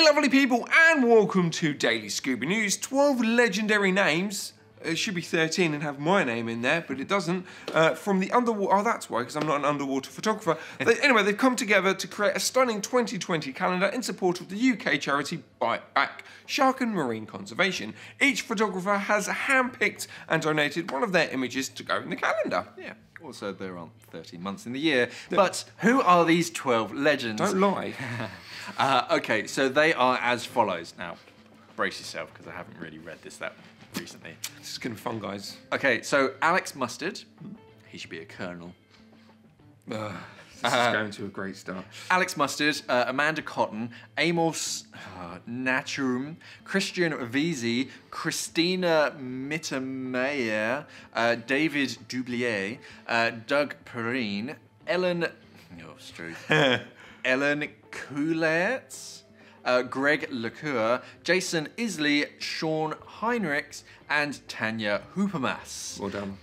Hey lovely people, and welcome to Daily Scuba News. 12 legendary names, it should be 13 and have my name in there, but it doesn't, from the underwater, oh that's why, because I'm not an underwater photographer. Anyway, they've come together to create a stunning 2020 calendar in support of the UK charity Bite Back, Shark and Marine Conservation. Each photographer has handpicked and donated one of their images to go in the calendar. Yeah. Also, there aren't 13 months in the year. But who are these 12 legends? Don't lie. Okay, so they are as follows. Now, brace yourself, because I haven't really read this that recently. This is going to be fun, guys. Okay, so Alex Mustard. He should be a colonel. This is going to a great start. Alex Mustard, Amanda Cotton, Amos Natrum, Christian Avizi, Christina Mittermeyer, David Dublier, Doug Perrine, Ellen Kuletz, Greg Lecour, Jason Isley, Sean Heinrichs, and Tanya Hoopermas. Well done.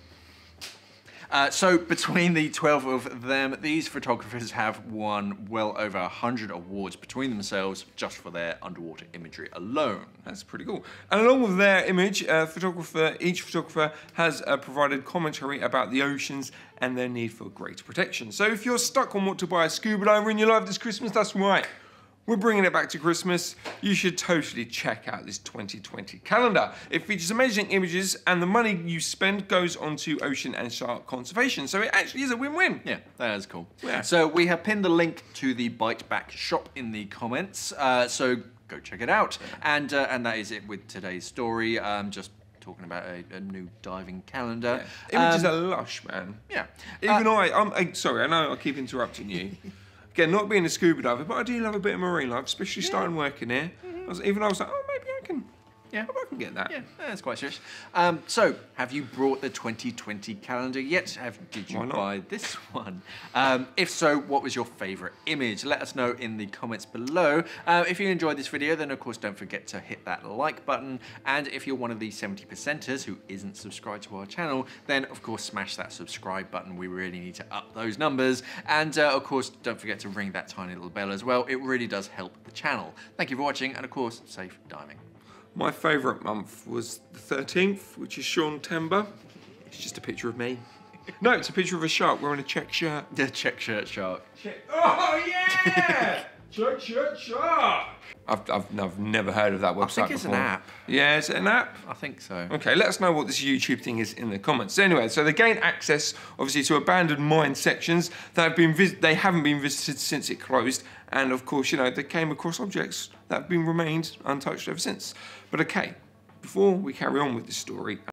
So between the 12 of them, these photographers have won well over 100 awards between themselves just for their underwater imagery alone. That's pretty cool. And along with their image, each photographer has provided commentary about the oceans and their need for greater protection. So if you're stuck on what to buy a scuba diver in your life this Christmas, that's right. We're bringing it back to Christmas. You should totally check out this 2020 calendar. It features amazing images, and the money you spend goes onto ocean and shark conservation. So it actually is a win-win. Yeah, that is cool. Yeah. So we have pinned the link to the Bite Back shop in the comments. So go check it out. And that is it with today's story. Just talking about a new diving calendar. Yeah. Images are lush, man. Yeah. Even I'm sorry, I know I keep interrupting you. Again, not being a scuba diver, but I do love a bit of marine life, especially starting working here. I was like, oh, maybe I can. Yeah, I can get that. Yeah, that's quite serious. So, have you brought the 2020 calendar yet? Did you buy this one? If so, what was your favourite image? Let us know in the comments below. If you enjoyed this video, then of course don't forget to hit that like button. And if you're one of the 70%ers who isn't subscribed to our channel, then of course smash that subscribe button. We really need to up those numbers. And of course, don't forget to ring that tiny little bell as well. It really does help the channel. Thank you for watching, and of course, safe diving. My favourite month was the 13th, which is September. It's just a picture of me. No, it's a picture of a shark wearing a check shirt. The check shirt shark. Oh yeah! Check shirt shark! I've never heard of that website before. I think it's an app. Yeah, is it an app? I think so. Okay, let us know what this YouTube thing is in the comments. Anyway, so they gain access, obviously, to abandoned mine sections that have been haven't been visited since it closed, and of course, you know, they came across objects that have been remained untouched ever since. But okay, before we carry on with this story.